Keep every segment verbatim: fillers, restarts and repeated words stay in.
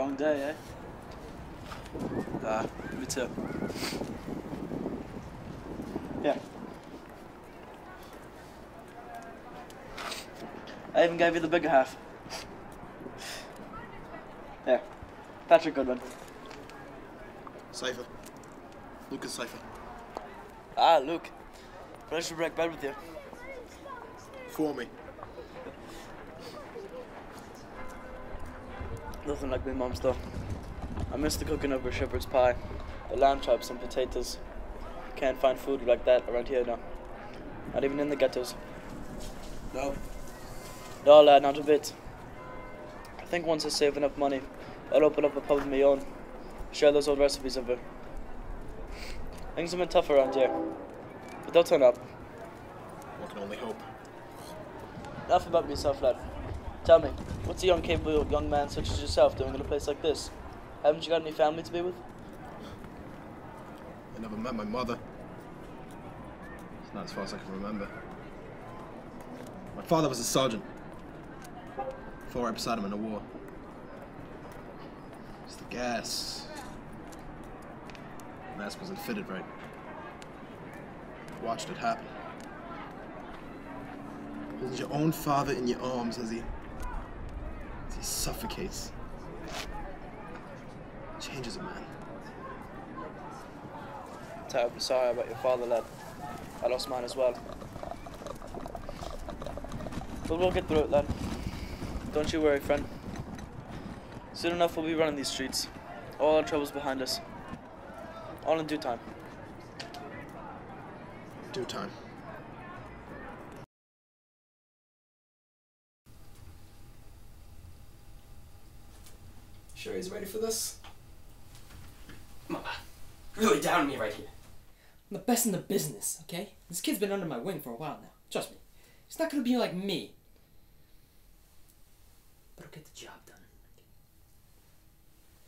Long day, eh? Ah, me too. Yeah. I even gave you the bigger half. There. Patrick Goodman. Cypher. Luke is Cypher. Ah, Luke. But I should break bed with you. For me. Nothing like my mum's though. I miss the cooking of her shepherd's pie, the lamb chops and potatoes. Can't find food like that around here now. Not even in the ghettos. No. No, lad, not a bit. I think once I save enough money, I'll open up a pub of my own. Share those old recipes of her. Things have been tough around here, but they'll turn up. One can only hope. Enough about myself, lad. Tell me, what's a young, capable young man such as yourself doing in a place like this? Haven't you got any family to be with? I never met my mother. It's not as far as I can remember. My father was a sergeant. Before I beside him in the war. It's the gas. The mask wasn't fitted right. I watched it happen. Holds your own father in your arms as he, as he suffocates. Changes a man. I'm terribly sorry about your father, lad. I lost mine as well. But we'll get through it, lad. Don't you worry, friend. Soon enough we'll be running these streets. All our troubles behind us. All in due time. Due time. Sure he's ready for this? Mama, really down me right here. I'm the best in the business, okay? This kid's been under my wing for a while now. Trust me. He's not gonna be like me. But he'll get the job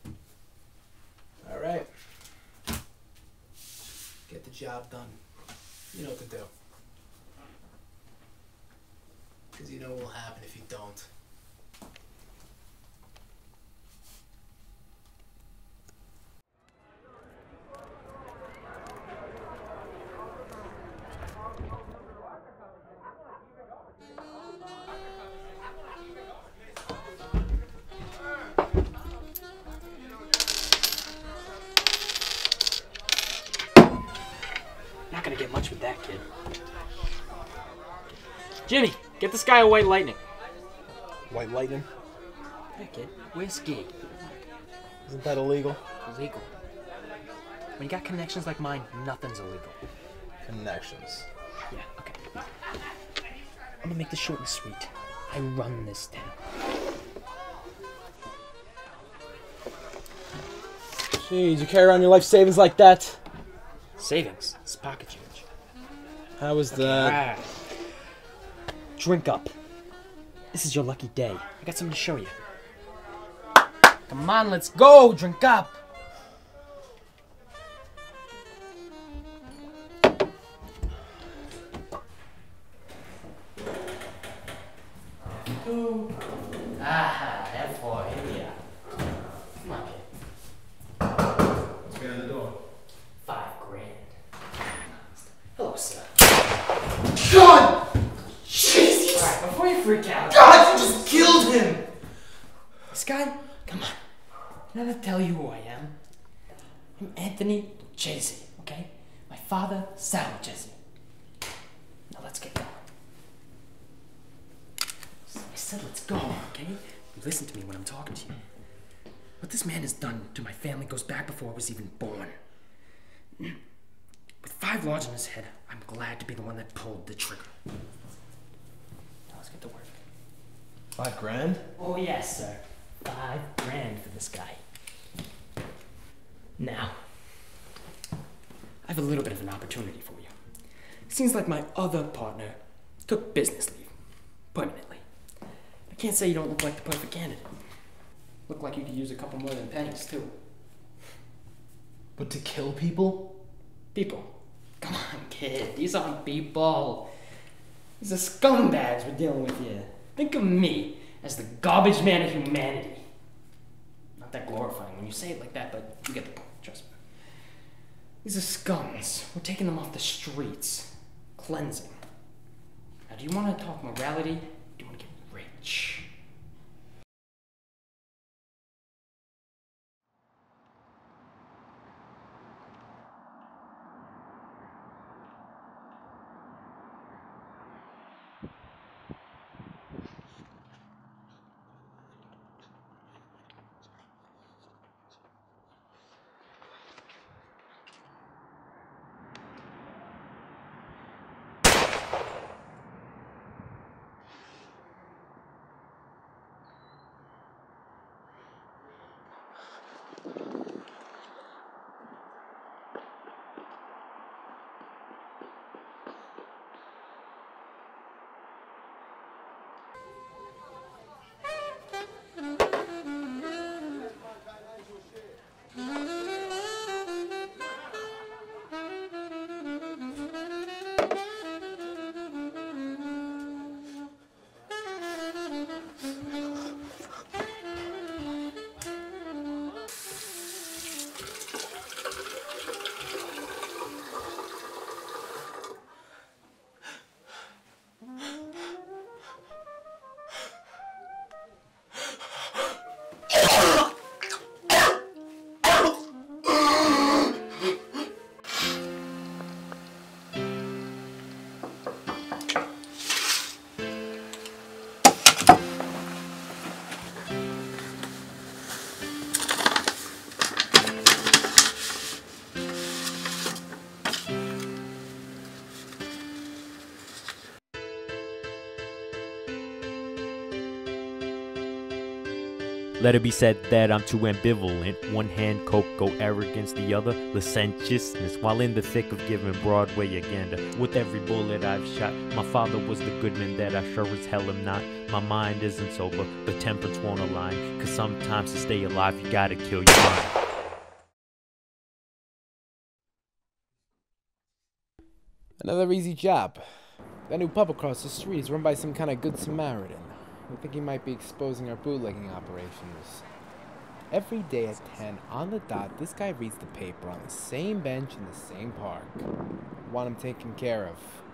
done. Alright. Get the job done. You know what to do. Because you know what will happen if you don't. Jimmy, get this guy a white lightning. White lightning? Hey kid, whiskey. Isn't that illegal? Illegal. When you got connections like mine, nothing's illegal. Connections. Yeah, okay. I'm gonna make this short and sweet. I run this town. Jeez, you carry around your life savings like that? Savings? It's pocket change. How was okay, that? Right. Drink up. This is your lucky day. I got something to show you. Come on, let's go! Drink up! Two. Ah, and four. Here we are. Come on, kid. What's behind the door? Five grand. Hello, sir. God! Before you freak out. God, you just killed him! This guy, come on. Can I tell you who I am? I'm Anthony Lucchese, okay? My father, Sal Lucchese. Now let's get going. I said let's go, okay? You listen to me when I'm talking to you. What this man has done to my family goes back before I was even born. With five large in his head, I'm glad to be the one that pulled the trigger. To work. Five grand? Oh yes, sir. Five grand for this guy. Now, I have a little bit of an opportunity for you. Seems like my other partner took business leave, permanently. I can't say you don't look like the perfect candidate. Look like you could use a couple more than pennies too. But to kill people? People. Come on, kid. These aren't people. These are scumbags we're dealing with here. Think of me as the garbage man of humanity. Now that glorifying when you say it like that, but you get the point, trust me. These are scums. We're taking them off the streets. Cleansing. Now, do you want to talk morality? Do you want to get rich? Let it be said that I'm too ambivalent. One hand, Coco arrogance, the other, licentiousness. While in the thick of giving Broadway a gander, with every bullet I've shot, my father was the Goodman that I sure as hell am not. My mind isn't sober, but temperance won't align, cause sometimes to stay alive you gotta kill your mind. Another easy job. That new pub across the street is run by some kind of good Samaritan. I think he might be exposing our bootlegging operations. Every day at ten on the dot, this guy reads the paper on the same bench in the same park. Want him taken care of.